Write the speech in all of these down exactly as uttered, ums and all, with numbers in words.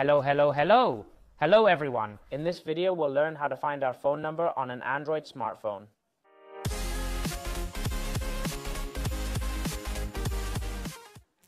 Hello, hello, hello! Hello everyone! In this video we'll learn how to find our phone number on an Android smartphone.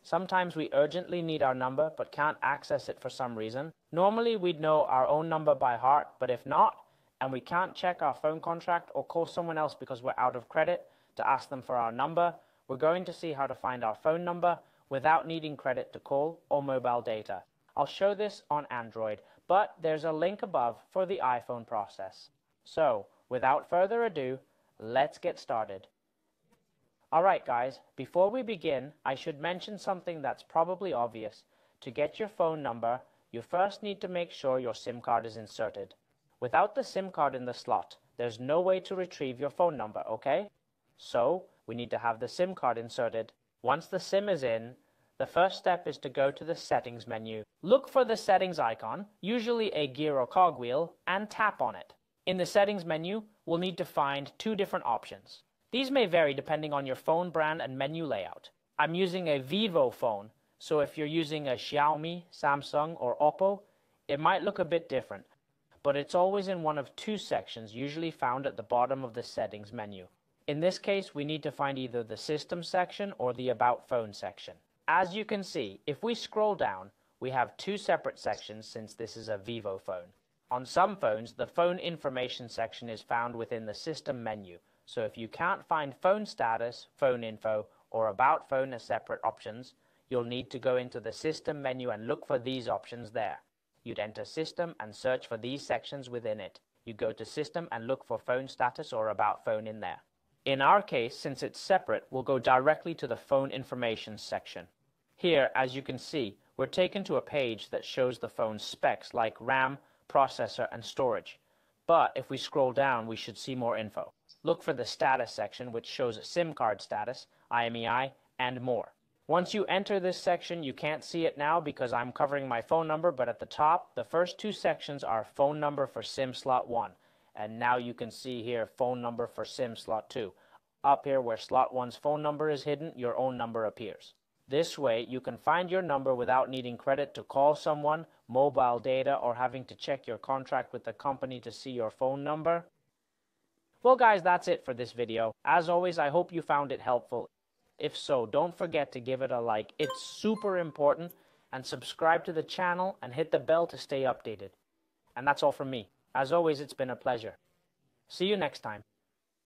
Sometimes we urgently need our number but can't access it for some reason. Normally we'd know our own number by heart, but if not, and we can't check our phone contract or call someone else because we're out of credit to ask them for our number, we're going to see how to find our phone number without needing credit to call or mobile data. I'll show this on Android, but there's a link above for the iPhone process. So, without further ado, let's get started. Alright guys, before we begin, I should mention something that's probably obvious. To get your phone number, you first need to make sure your SIM card is inserted. Without the SIM card in the slot, there's no way to retrieve your phone number, okay? So, we need to have the SIM card inserted. Once the SIM is in, the first step is to go to the settings menu. Look for the settings icon, usually a gear or cogwheel, and tap on it. In the settings menu, we'll need to find two different options. These may vary depending on your phone brand and menu layout. I'm using a Vivo phone, so if you're using a Xiaomi, Samsung, or Oppo, it might look a bit different, but it's always in one of two sections usually found at the bottom of the settings menu. In this case, we need to find either the system section or the about phone section. As you can see, if we scroll down, we have two separate sections since this is a Vivo phone. On some phones, the phone information section is found within the system menu. So if you can't find phone status, phone info, or about phone as separate options, you'll need to go into the system menu and look for these options there. You'd enter system and search for these sections within it. You go to system and look for phone status or about phone in there. In our case, since it's separate, we'll go directly to the phone information section. Here, as you can see, we're taken to a page that shows the phone's specs like RAM, processor, and storage. But if we scroll down, we should see more info. Look for the status section, which shows SIM card status, I M E I, and more. Once you enter this section, you can't see it now because I'm covering my phone number, but at the top, the first two sections are phone number for SIM slot one. And now you can see here phone number for SIM slot two. Up here where slot one's phone number is hidden, your own number appears. This way, you can find your number without needing credit to call someone, mobile data, or having to check your contract with the company to see your phone number. Well guys, that's it for this video. As always, I hope you found it helpful. If so, don't forget to give it a like. It's super important. And subscribe to the channel and hit the bell to stay updated. And that's all from me. As always, it's been a pleasure. See you next time.